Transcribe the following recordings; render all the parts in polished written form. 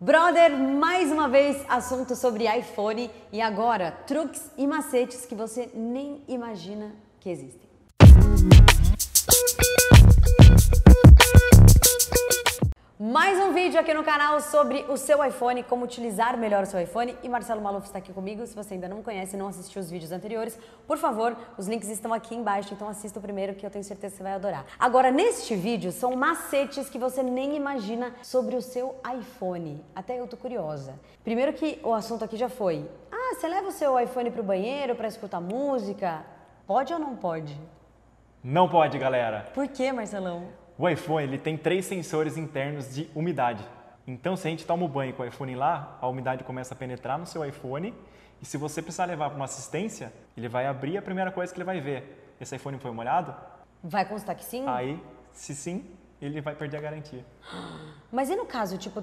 Brother, mais uma vez, assunto sobre iPhone e agora, truques e macetes que você nem imagina que existem. Mais um vídeo aqui no canal sobre o seu iPhone, como utilizar melhor o seu iPhone, e Marcelo Maluf está aqui comigo. Se você ainda não conhece e não assistiu os vídeos anteriores, por favor, os links estão aqui embaixo, então assista o primeiro que eu tenho certeza que você vai adorar. Agora, neste vídeo, são macetes que você nem imagina sobre o seu iPhone. Até eu tô curiosa. Primeiro que o assunto aqui já foi, você leva o seu iPhone pro banheiro para escutar música? Pode ou não pode? Não pode, galera. Por que, Marcelão? O iPhone ele tem 3 sensores internos de umidade. Então, se a gente toma um banho com o iPhone lá, a umidade começa a penetrar no seu iPhone e se você precisar levar para uma assistência, ele vai abrir a primeira coisa que ele vai ver. Esse iPhone foi molhado? Vai constar que sim? Aí, se sim, ele vai perder a garantia. Mas e no caso, tipo,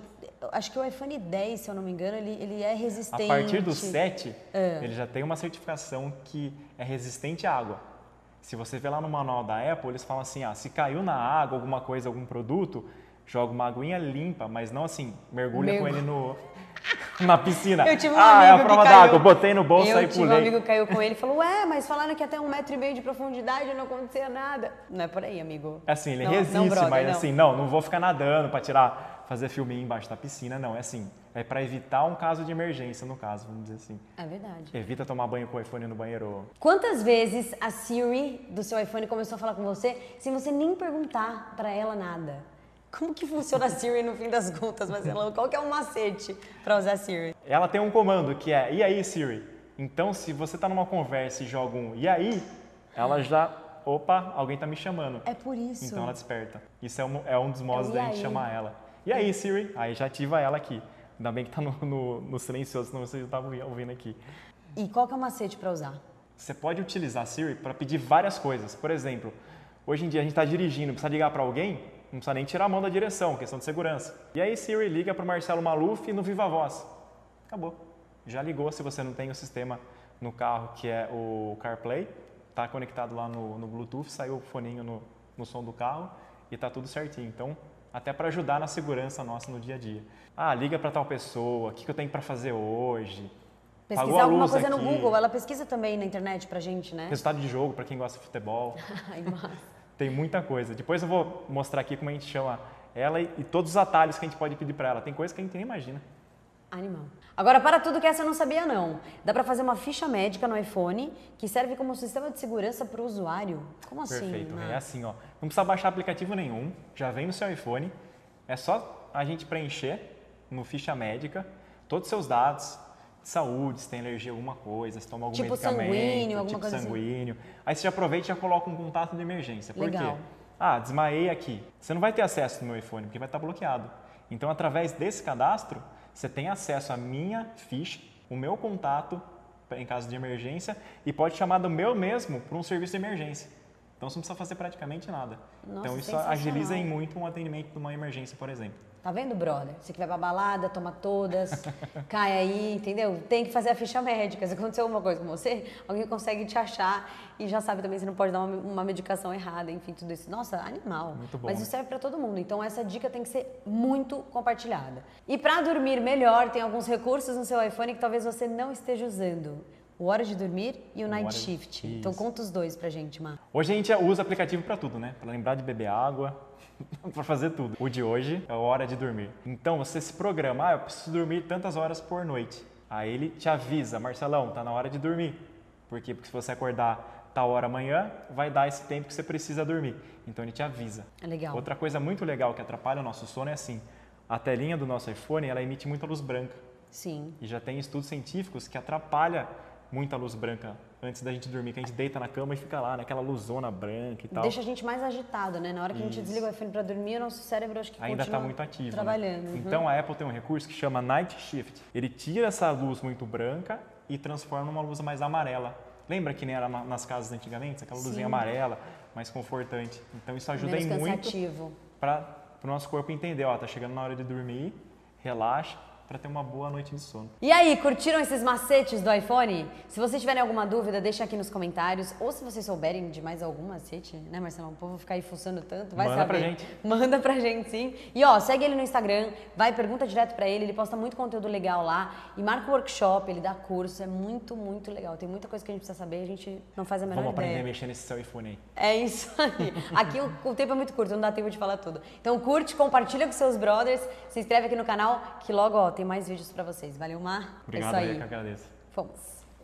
acho que o iPhone 10, se eu não me engano, ele é resistente. A partir do 7, ele já tem uma certificação que é resistente à água. Se você vê lá no manual da Apple, eles falam assim, se caiu na água alguma coisa, algum produto, joga uma aguinha limpa, mas não assim, mergulha com ele na piscina. Eu tive um amigo é a prova d'água, botei no bolso e pulei. Um amigo caiu com ele e falou, mas falaram que até 1,5 metro de profundidade não acontecia nada. Não é por aí, amigo. Assim, ele não, resiste, não broca, mas não. Assim, não vou ficar nadando pra fazer filminho embaixo da piscina, não. É assim, é pra evitar um caso de emergência, no caso, vamos dizer assim. É verdade. Evita tomar banho com o iPhone no banheiro. Quantas vezes a Siri do seu iPhone começou a falar com você sem você nem perguntar pra ela nada? Como que funciona a Siri no fim das contas, Marcelão? Qual que é o macete pra usar a Siri? Ela tem um comando que é, e aí, Siri? Então, se você tá numa conversa e joga um, e aí? Ela já... Opa, alguém tá me chamando. É por isso. Então ela desperta. Isso é um dos modos da gente chamar ela. E aí, Siri? Aí já ativa ela aqui. Ainda bem que tá no silencioso, senão vocês estavam ouvindo aqui. E qual que é o macete para usar? Você pode utilizar a Siri para pedir várias coisas. Por exemplo, hoje em dia a gente está dirigindo, precisa ligar para alguém, não precisa nem tirar a mão da direção, questão de segurança. E aí, Siri, liga para o Marcelo Maluf no Viva Voz. Acabou. Já ligou se você não tem o sistema no carro, que é o CarPlay. Tá conectado lá no Bluetooth, saiu o foninho no som do carro e tá tudo certinho. Então... até para ajudar na segurança nossa no dia a dia. Liga para tal pessoa, o que eu tenho para fazer hoje? Pesquisar alguma coisa aqui. No Google, ela pesquisa também na internet pra gente, né? Resultado de jogo, para quem gosta de futebol. Ai, nossa. Tem muita coisa. Depois eu vou mostrar aqui como a gente chama ela e todos os atalhos que a gente pode pedir para ela. Tem coisa que a gente nem imagina. Animal. Agora, para tudo que essa eu não sabia não. Dá para fazer uma ficha médica no iPhone que serve como sistema de segurança para o usuário. Como assim? Perfeito, né? É assim, ó. Não precisa baixar aplicativo nenhum, já vem no seu iPhone. É só a gente preencher no ficha médica todos os seus dados de saúde, se tem alergia a alguma coisa, se toma algum medicamento, sanguíneo, alguma coisa sanguíneo. Assim. Aí você já aproveita e já coloca um contato de emergência. Por quê? Desmaiei aqui. Você não vai ter acesso no meu iPhone, porque vai estar bloqueado. Então, através desse cadastro, você tem acesso à minha ficha, o meu contato em caso de emergência e pode chamar do meu mesmo para um serviço de emergência. Então você não precisa fazer praticamente nada. Nossa, então isso agiliza em muito um atendimento de uma emergência, por exemplo. Tá vendo, brother? Você que vai pra balada, toma todas, cai aí, entendeu? Tem que fazer a ficha médica. Se aconteceu alguma coisa com você, alguém consegue te achar e já sabe também se não pode dar uma medicação errada, enfim, tudo isso. Nossa, animal. Muito bom. Mas isso serve pra todo mundo, então essa dica tem que ser muito compartilhada. E pra dormir melhor, tem alguns recursos no seu iPhone que talvez você não esteja usando. O Hora de Dormir e o Night Shift. Então conta os dois pra gente, Mar. Hoje a gente usa aplicativo pra tudo, né? Pra lembrar de beber água, pra fazer tudo. O de hoje é a Hora de Dormir. Então você se programa, eu preciso dormir tantas horas por noite. Aí ele te avisa, Marcelão, tá na hora de dormir. Por quê? Porque se você acordar tal hora amanhã, vai dar esse tempo que você precisa dormir. Então ele te avisa. É legal. Outra coisa muito legal que atrapalha o nosso sono é assim, a telinha do nosso iPhone, ela emite muita luz branca. Sim. E já tem estudos científicos que atrapalha muita luz branca antes da gente dormir, que a gente deita na cama e fica lá, naquela luzona branca e tal. Deixa a gente mais agitado, né? Na hora que a gente desliga o iPhone para dormir, o nosso cérebro acho que ainda está muito ativo, trabalhando. Né? Uhum. Então a Apple tem um recurso que chama Night Shift. Ele tira essa luz muito branca e transforma numa luz mais amarela. Lembra que nem era nas casas antigamente? Aquela luzinha amarela, mais confortante. Então isso ajuda muito para o nosso corpo entender, tá chegando na hora de dormir, relaxa. para ter uma boa noite de sono. E aí, curtiram esses macetes do iPhone? Se vocês tiverem alguma dúvida, deixa aqui nos comentários. Ou se vocês souberem de mais algum macete, né, Marcelo? O povo fica aí fuçando tanto, vai saber. Manda pra gente. Manda pra gente, sim. E ó, segue ele no Instagram, vai, pergunta direto pra ele, ele posta muito conteúdo legal lá. E marca o workshop, ele dá curso, é muito, muito legal. Tem muita coisa que a gente precisa saber, a gente não faz a menor ideia. Vamos aprender a mexer nesse seu iPhone aí. É isso aí. Aqui o tempo é muito curto, não dá tempo de falar tudo. Então curte, compartilha com seus brothers, se inscreve aqui no canal, que logo, ó, tem mais vídeos pra vocês. Valeu, Mar. Obrigado, é isso aí. Eu que agradeço. Fomos.